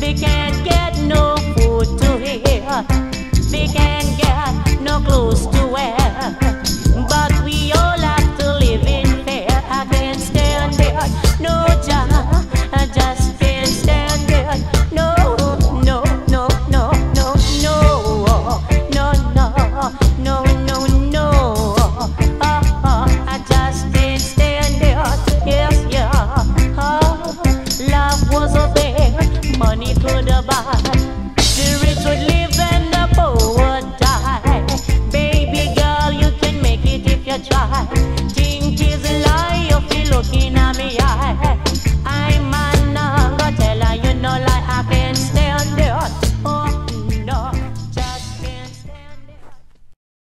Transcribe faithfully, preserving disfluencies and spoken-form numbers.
We can't get no food to eat. We can't get no clothes to wear. But we all have to live in fear. I can't stand there. No, Jah, I just can't stand there. No, no, no, no, no, no, no, no, no, no, no. Oh, oh, I just can't stand there. Yes, yeah. Oh, love was a thing money could buy.